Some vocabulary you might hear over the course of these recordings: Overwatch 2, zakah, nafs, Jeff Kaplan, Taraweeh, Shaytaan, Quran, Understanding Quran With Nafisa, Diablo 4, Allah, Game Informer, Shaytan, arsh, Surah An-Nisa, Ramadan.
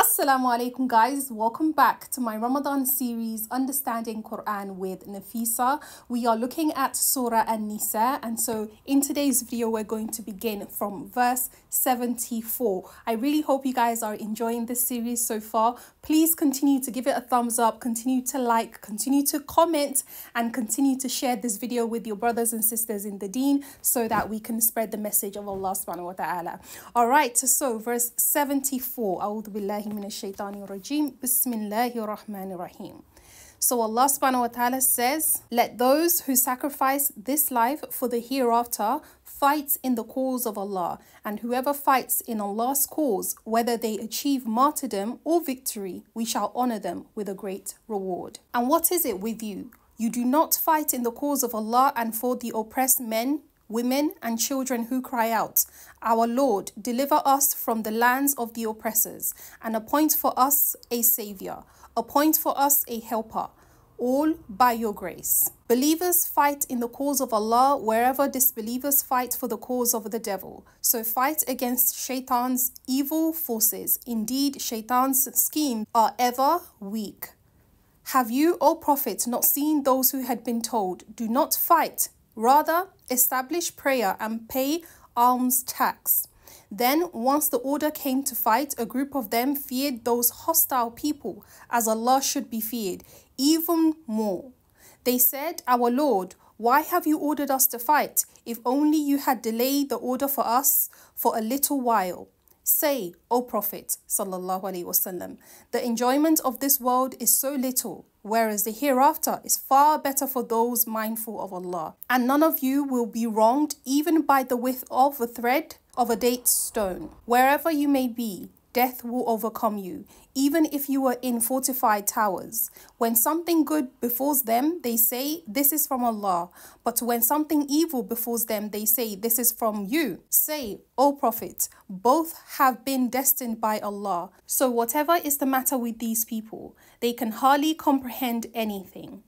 Assalamu alaikum guys, welcome back to my Ramadan series Understanding Quran with Nafisa. We are looking at Surah An-Nisa, and so in today's video we're going to begin from verse 74. I really hope you guys are enjoying this series so far. Please continue to give it a thumbs up, continue to like, continue to comment, and continue to share this video with your brothers and sisters in the deen so that we can spread the message of Allah subhanahu wa ta'ala. Alright, so verse 74. A'udhu billahi min ash-shaytani rajim. Bismillahir Rahmanir Rahim. So Allah subhanahu wa ta'ala says, let those who sacrifice this life for the hereafter fight in the cause of Allah, and whoever fights in Allah's cause, whether they achieve martyrdom or victory, we shall honor them with a great reward. And what is it with you? You do not fight in the cause of Allah and for the oppressed men, women and children who cry out, our Lord, deliver us from the lands of the oppressors, and appoint for us a savior, appoint for us a helper, all by your grace. Believers fight in the cause of Allah wherever disbelievers fight for the cause of the devil. So fight against Shaytan's evil forces. Indeed, Shaytan's schemes are ever weak. Have you, O Prophet, not seen those who had been told, do not fight, rather establish prayer and pay alms tax? Then, once the order came to fight, a group of them feared those hostile people, as Allah should be feared, even more. They said, our Lord, why have you ordered us to fight? If only you had delayed the order for us for a little while. Say, O Prophet, ﷺ, the enjoyment of this world is so little, whereas the hereafter is far better for those mindful of Allah. And none of you will be wronged even by the width of a thread of a date stone. Wherever you may be, death will overcome you, even if you were in fortified towers. When something good befalls them, they say, this is from Allah. But when something evil befalls them, they say, this is from you. Say, O Prophet, both have been destined by Allah. So whatever is the matter with these people, they can hardly comprehend anything.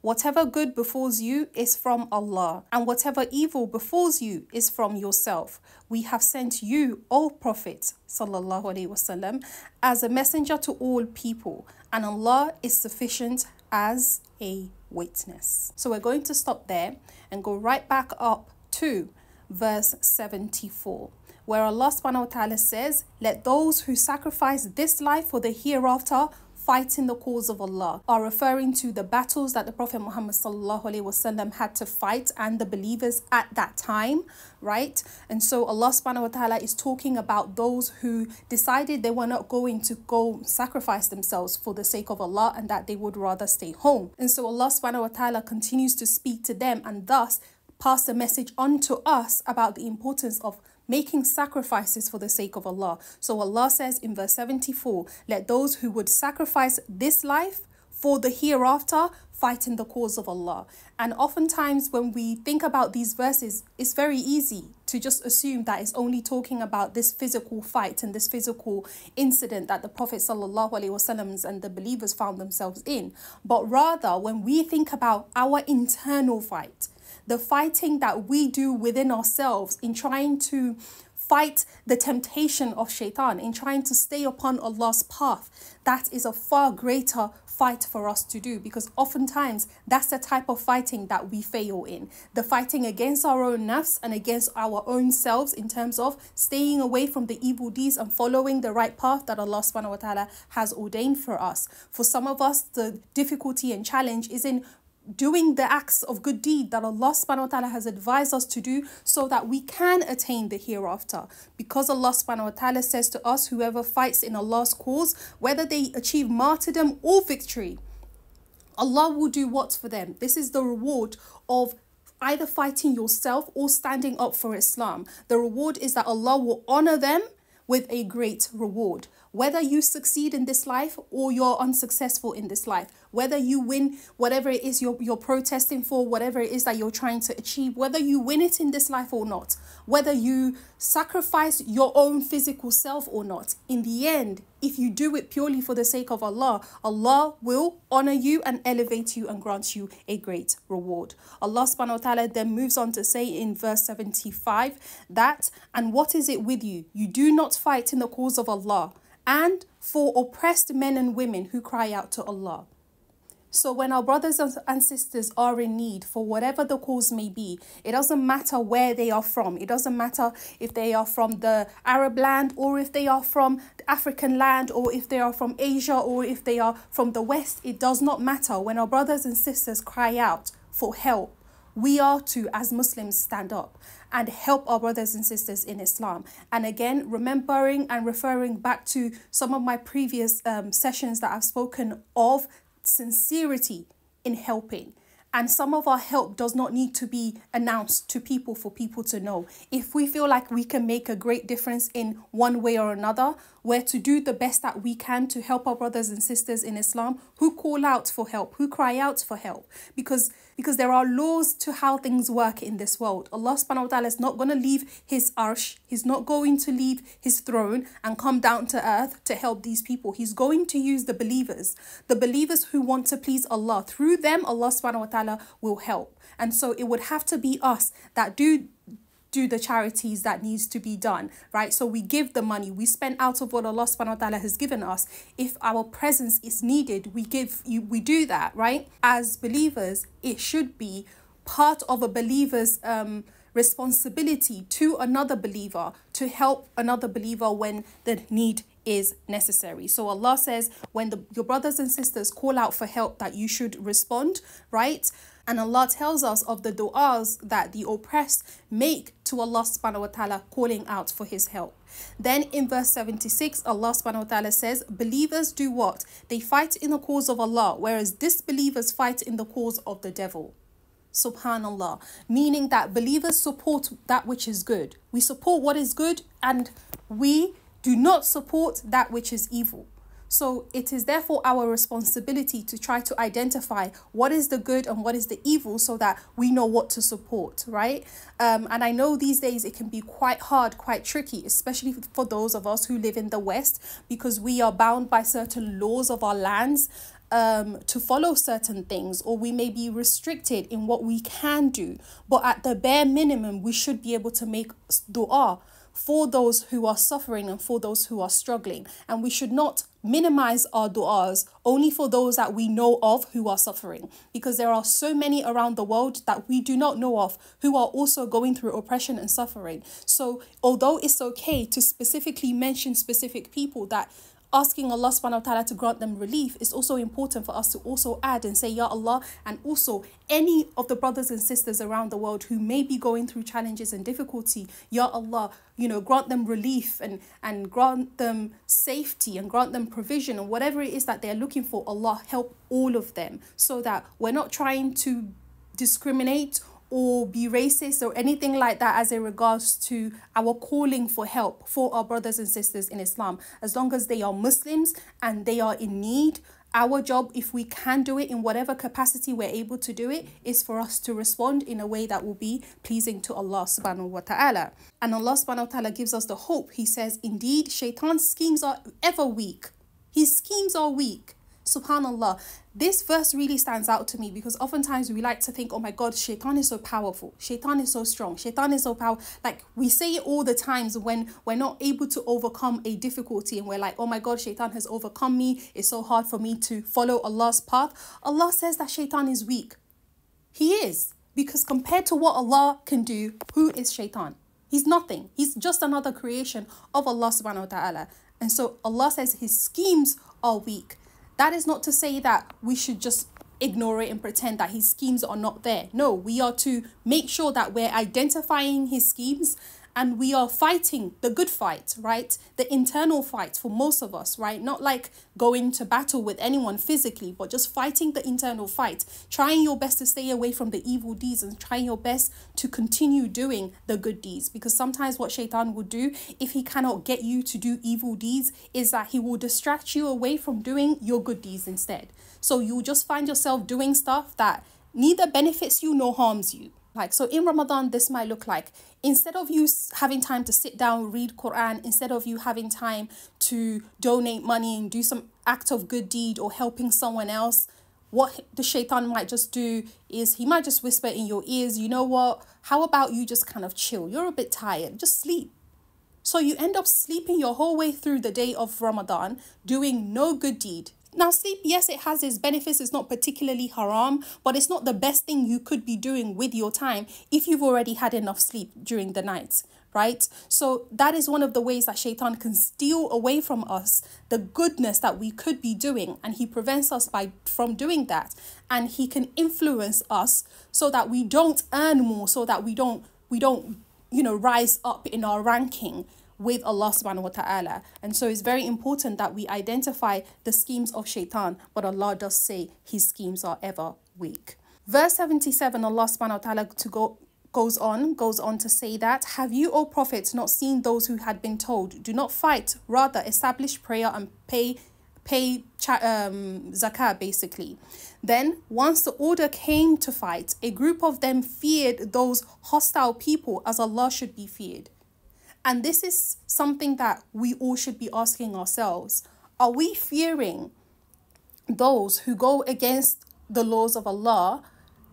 Whatever good befalls you is from Allah, and whatever evil befalls you is from yourself. We have sent you, O Prophet, ﷺ, as a messenger to all people, and Allah is sufficient as a witness. So we're going to stop there and go right back up to verse 74. Where Allah subhanahu wa ta'ala says, let those who sacrifice this life for the hereafter fighting the cause of Allah, are referring to the battles that the Prophet Muhammad ﷺ had to fight and the believers at that time, right? And so Allah subhanahu wa ta'ala is talking about those who decided they were not going to go sacrifice themselves for the sake of Allah and that they would rather stay home. And so Allah subhanahu wa ta'ala continues to speak to them and thus pass the message on to us about the importance of making sacrifices for the sake of Allah. So Allah says in verse 74, let those who would sacrifice this life for the hereafter fight in the cause of Allah. And oftentimes when we think about these verses, it's very easy to just assume that it's only talking about this physical fight and this physical incident that the Prophet ﷺ and the believers found themselves in. But rather, when we think about our internal fight, the fighting that we do within ourselves in trying to fight the temptation of Shaytan, in trying to stay upon Allah's path, that is a far greater fight for us to do, because oftentimes that's the type of fighting that we fail in. The fighting against our own nafs and against our own selves in terms of staying away from the evil deeds and following the right path that Allah subhanahu wa ta'ala has ordained for us. For some of us, the difficulty and challenge is in doing the acts of good deed that Allah subhanahu wa ta'ala has advised us to do so that we can attain the hereafter. Because Allah subhanahu wa ta'ala says to us, whoever fights in Allah's cause, whether they achieve martyrdom or victory, Allah will do what for them? This is the reward of either fighting yourself or standing up for Islam. The reward is that Allah will honor them with a great reward. whether you succeed in this life or you're unsuccessful in this life, whether you win whatever it is you're protesting for, whatever it is that you're trying to achieve, whether you win it in this life or not, whether you sacrifice your own physical self or not, in the end, if you do it purely for the sake of Allah, Allah will honor you and elevate you and grant you a great reward. Allah subhanahu wa ta'ala then moves on to say in verse 75 that, and what is it with you? You do not fight in the cause of Allah and for oppressed men and women who cry out to Allah. So when our brothers and sisters are in need for whatever the cause may be, it doesn't matter where they are from. It doesn't matter if they are from the Arab land or if they are from the African land or if they are from Asia or if they are from the West. It does not matter. When our brothers and sisters cry out for help, we are to, as Muslims, stand up and help our brothers and sisters in Islam. And again, remembering and referring back to some of my previous sessions that I've spoken of, sincerity in helping. And some of our help does not need to be announced to people for people to know. If we feel like we can make a great difference in one way or another, we're to do the best that we can to help our brothers and sisters in Islam who call out for help, who cry out for help. Because there are laws to how things work in this world. Allah subhanahu wa ta'ala is not going to leave his arsh. He's not going to leave his throne and come down to earth to help these people. He's going to use the believers who want to please Allah. Through them, Allah subhanahu wa ta'ala will help. And so it would have to be us that do the charities that needs to be done, right? So we give the money, we spend out of what Allah subhanahu wa ta'ala has given us. If our presence is needed, we do that, right? As believers, it should be part of a believer's responsibility to another believer to help another believer when the need is necessary. So Allah says when your brothers and sisters call out for help that you should respond, right? And Allah tells us of the du'as that the oppressed make to Allah subhanahu wa ta'ala, calling out for his help. Then in verse 76, Allah subhanahu wa ta'ala says, believers do what? They fight in the cause of Allah, whereas disbelievers fight in the cause of the devil. Subhanallah. Meaning that believers support that which is good. We support what is good and we do not support that which is evil. So it is therefore our responsibility to try to identify what is the good and what is the evil so that we know what to support, right? And I know these days it can be quite hard, quite tricky, especially for those of us who live in the West, because we are bound by certain laws of our lands to follow certain things, or we may be restricted in what we can do. But at the bare minimum, we should be able to make dua for those who are suffering and for those who are struggling. And we should not minimize our du'as only for those that we know of who are suffering, because there are so many around the world that we do not know of who are also going through oppression and suffering. So although it's okay to specifically mention specific people that asking Allah subhanahu wa ta'ala to grant them relief, is also important for us to also add and say, Ya Allah, and also any of the brothers and sisters around the world who may be going through challenges and difficulty, Ya Allah, grant them relief and grant them safety and grant them provision and whatever it is that they're looking for, Allah, help all of them, so that we're not trying to discriminate or be racist or anything like that as in regards to our calling for help for our brothers and sisters in Islam. As long as they are Muslims and they are in need, our job, if we can do it in whatever capacity we're able to do it, is for us to respond in a way that will be pleasing to Allah subhanahu wa ta'ala. And Allah subhanahu wa ta'ala gives us the hope. He says, indeed, Shaytan's schemes are ever weak. His schemes are weak. Subhanallah. This verse really stands out to me because oftentimes we like to think, oh my God, Shaytan is so powerful. Shaytan is so strong. Shaytan is so powerful. Like, we say it all the times when we're not able to overcome a difficulty and we're like, oh my God, Shaytan has overcome me. It's so hard for me to follow Allah's path. Allah says that Shaytan is weak. He is, because compared to what Allah can do, who is Shaytan? He's nothing. He's just another creation of Allah subhanahu wa ta'ala. And so Allah says his schemes are weak. That is not to say that we should just ignore it and pretend that his schemes are not there. No, we are to make sure that we're identifying his schemes and we are fighting the good fight, right? The internal fight for most of us, right? Not like going to battle with anyone physically, but just fighting the internal fight, trying your best to stay away from the evil deeds and trying your best to continue doing the good deeds. Because sometimes what Shaytan will do, if he cannot get you to do evil deeds, is that he will distract you away from doing your good deeds instead. So you'll just find yourself doing stuff that neither benefits you nor harms you. Like, so in Ramadan, this might look like, instead of you having time to sit down, read Quran, instead of you having time to donate money and do some act of good deed or helping someone else, what the Shaytan might just do is he might just whisper in your ears, you know what, how about you just kind of chill? You're a bit tired, just sleep. So you end up sleeping your whole way through the day of Ramadan, doing no good deed. Now sleep, yes, it has its benefits, it's not particularly haram, but it's not the best thing you could be doing with your time if you've already had enough sleep during the night, right? So that is one of the ways that Shaytan can steal away from us the goodness that we could be doing, and he prevents us from doing that, and he can influence us so that we don't earn more, so that we don't you know, rise up in our ranking with Allah subhanahu wa ta'ala. And so it's very important that we identify the schemes of Shaytan, but Allah does say his schemes are ever weak. Verse 77, Allah subhanahu wa ta'ala goes on to say that, have you, O prophets, not seen those who had been told, do not fight, rather establish prayer and pay zakah, basically. Then, once the order came to fight, a group of them feared those hostile people as Allah should be feared. And this is something that we all should be asking ourselves. Are we fearing those who go against the laws of Allah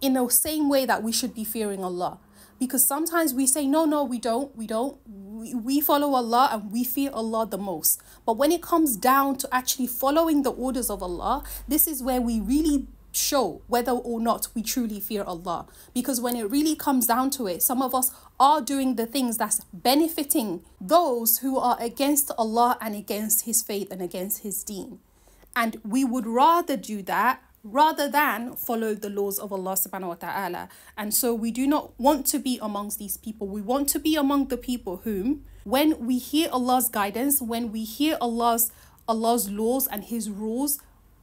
in the same way that we should be fearing Allah? Because sometimes we say, no, we don't. We follow Allah and we fear Allah the most. But when it comes down to actually following the orders of Allah, this is where we really show whether or not we truly fear Allah. Because when it really comes down to it, some of us are doing the things that's benefiting those who are against Allah and against his faith and against his deen. And we would rather do that rather than follow the laws of Allah subhanahu wa ta'ala. And so we do not want to be amongst these people. We want to be among the people whom, when we hear Allah's guidance, when we hear Allah's laws and his rules,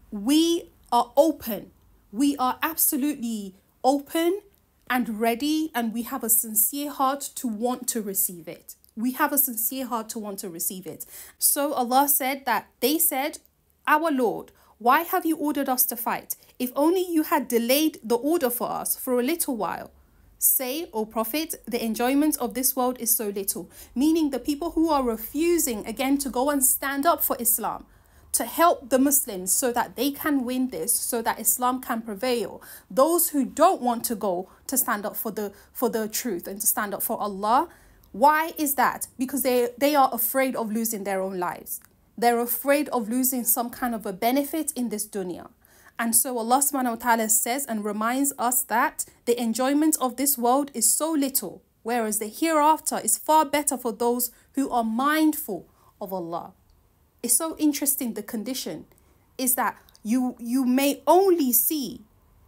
we are open. We are absolutely open and ready, and we have a sincere heart to want to receive it. We have a sincere heart to want to receive it. So Allah said that they said, our Lord, why have you ordered us to fight? If only you had delayed the order for us for a little while. Say, O Prophet, the enjoyment of this world is so little. Meaning the people who are refusing again to go and stand up for Islam, to help the Muslims so that they can win this, so that Islam can prevail. Those who don't want to go to stand up for the truth and to stand up for Allah. Why is that? Because they are afraid of losing their own lives. They're afraid of losing some kind of a benefit in this dunya. And so Allah subhanahu wa ta'ala says and reminds us that the enjoyment of this world is so little, whereas the hereafter is far better for those who are mindful of Allah. It's so interesting, the condition is that you may only see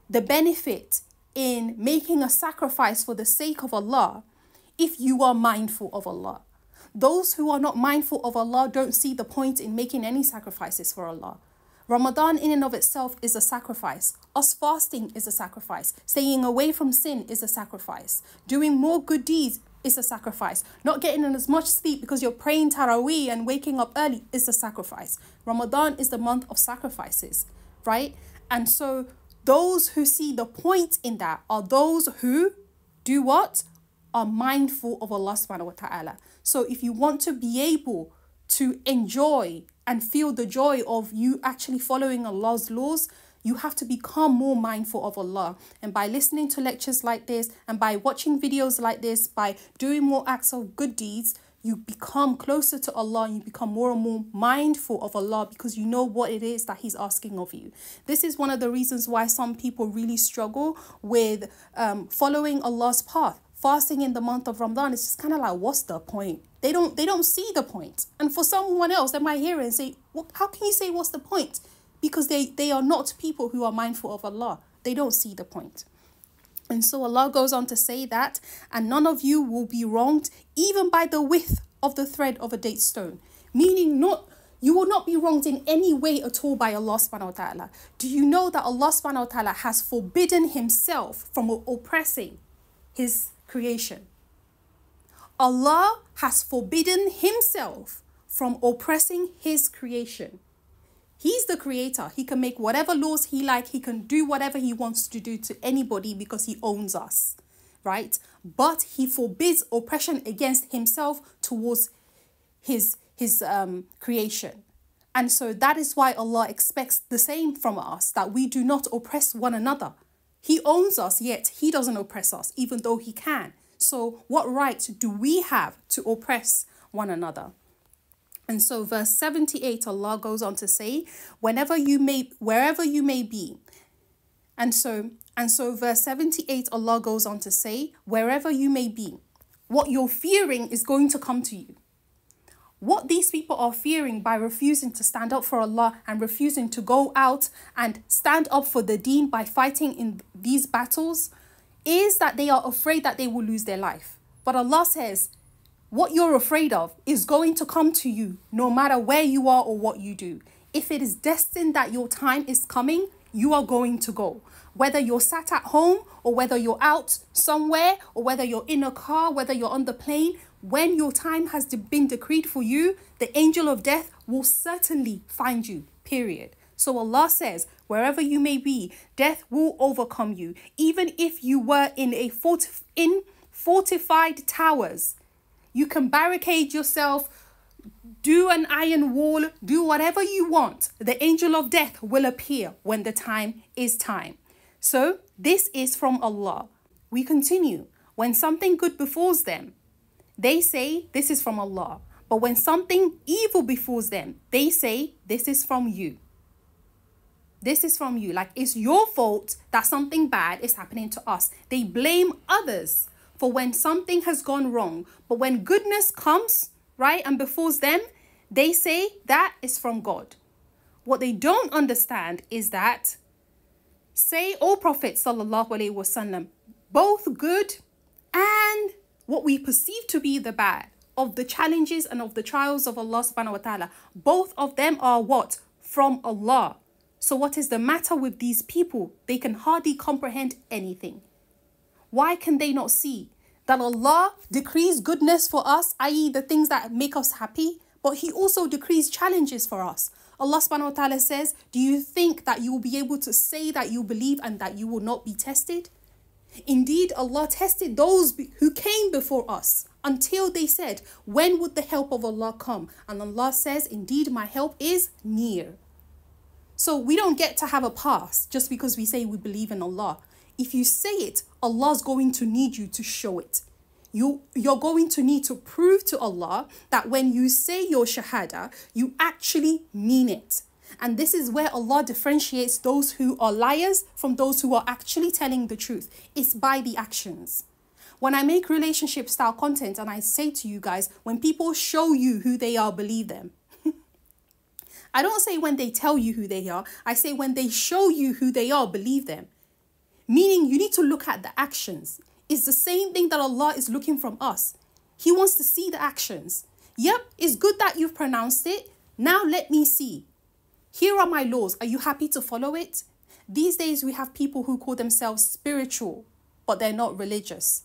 the benefit in making a sacrifice for the sake of Allah if you are mindful of Allah. Those who are not mindful of Allah don't see the point in making any sacrifices for Allah. Ramadan in and of itself is a sacrifice. Us fasting is a sacrifice. Staying away from sin is a sacrifice. Doing more good deeds is a sacrifice. Not getting in as much sleep because you're praying Taraweeh and waking up early is a sacrifice. Ramadan is the month of sacrifices, right? And so those who see the point in that are those who do what? Are mindful of Allah subhanahu wa ta'ala. So if you want to be able to enjoy and feel the joy of you actually following Allah's laws, you have to become more mindful of Allah. And by listening to lectures like this, and by watching videos like this, by doing more acts of good deeds, you become closer to Allah and you become more and more mindful of Allah because you know what it is that he's asking of you. This is one of the reasons why some people really struggle with following Allah's path. Fasting in the month of Ramadan is just kind of like, what's the point? They don't see the point. And for someone else, they might hear it and say, well, how can you say what's the point? Because they are not people who are mindful of Allah. They don't see the point. And so Allah goes on to say that, and none of you will be wronged even by the width of the thread of a date stone. Meaning you will not be wronged in any way at all by Allah subhanahu wa ta'ala. Do you know that Allah subhanahu wa ta'ala has forbidden himself from oppressing his creation? Allah has forbidden himself from oppressing his creation. He's the creator. He can make whatever laws he likes. He can do whatever he wants to do to anybody because he owns us, right? But he forbids oppression against himself towards his creation. And so that is why Allah expects the same from us, that we do not oppress one another. He owns us, yet he doesn't oppress us, even though he can. So what right do we have to oppress one another? And so verse 78, Allah goes on to say, wherever you may be. And so verse 78, Allah goes on to say, wherever you may be, what you're fearing is going to come to you. What these people are fearing by refusing to stand up for Allah and refusing to go out and stand up for the deen by fighting in these battles is that they are afraid that they will lose their life. But Allah says, what you're afraid of is going to come to you no matter where you are or what you do. If it is destined that your time is coming, you are going to go. Whether you're sat at home or whether you're out somewhere or whether you're in a car, whether you're on the plane, when your time has been decreed for you, the angel of death will certainly find you, period. So Allah says, wherever you may be, death will overcome you. Even if you were in fortified towers, you can barricade yourself, do an iron wall, do whatever you want. The angel of death will appear when the time is time. So this is from Allah. We continue. When something good befalls them, they say, this is from Allah. But when something evil befalls them, they say, this is from you. This is from you. Like, it's your fault that something bad is happening to us. They blame others for when something has gone wrong. But when goodness comes, right, and befalls them, they say that is from God. What they don't understand is that, say, O Prophet sallallahu alaihi wasallam, both good and what we perceive to be the bad of the challenges and of the trials of Allah subhanahu wa ta'ala, both of them are what? From Allah. So what is the matter with these people? They can hardly comprehend anything. Why can they not see that Allah decrees goodness for us, i.e. the things that make us happy, but he also decrees challenges for us? Allah subhanahu wa ta'ala says, do you think that you will be able to say that you believe and that you will not be tested? Indeed, Allah tested those who came before us until they said, when would the help of Allah come? And Allah says, indeed, my help is near. So we don't get to have a pass just because we say we believe in Allah. If you say it, Allah's going to need you to show it. You're going to need to prove to Allah that when you say your shahada, you actually mean it. And this is where Allah differentiates those who are liars from those who are actually telling the truth. It's by the actions. When I make relationship style content and I say to you guys, when people show you who they are, believe them. I don't say when they tell you who they are. I say when they show you who they are, believe them. Meaning you need to look at the actions. It's the same thing that Allah is looking from us. He wants to see the actions. Yep, it's good that you've pronounced it. Now let me see. Here are my laws. Are you happy to follow it? These days we have people who call themselves spiritual, but they're not religious.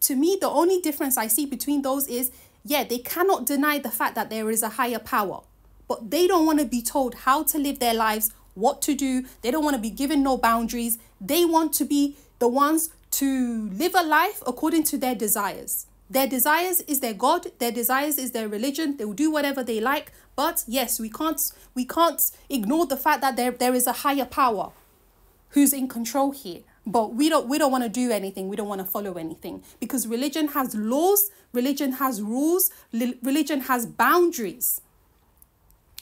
To me, the only difference I see between those is, yeah, they cannot deny the fact that there is a higher power, but they don't want to be told how to live their lives, what to do. They don't want to be given no boundaries. They want to be the ones to live a life according to their desires. Their desires is their God. Their desires is their religion. They will do whatever they like. But yes, we can't ignore the fact that there is a higher power who's in control here. But we don't want to do anything. We don't want to follow anything, because religion has laws. Religion has rules. Religion has boundaries.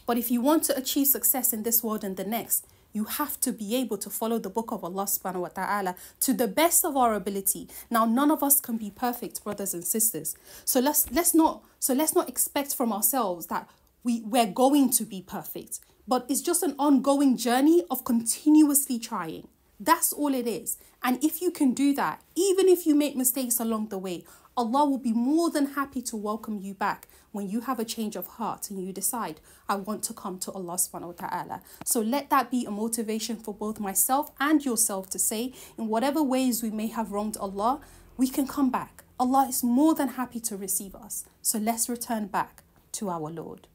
But if you want to achieve success in this world and the next, you have to be able to follow the book of Allah subhanahu wa ta'ala to the best of our ability. Now, none of us can be perfect, brothers and sisters. So let's not expect from ourselves that we're going to be perfect. But it's just an ongoing journey of continuously trying. That's all it is. And if you can do that, even if you make mistakes along the way, Allah will be more than happy to welcome you back when you have a change of heart and you decide, I want to come to Allah subhanahu wa ta'ala. So let that be a motivation for both myself and yourself to say, in whatever ways we may have wronged Allah, we can come back. Allah is more than happy to receive us. So let's return back to our Lord.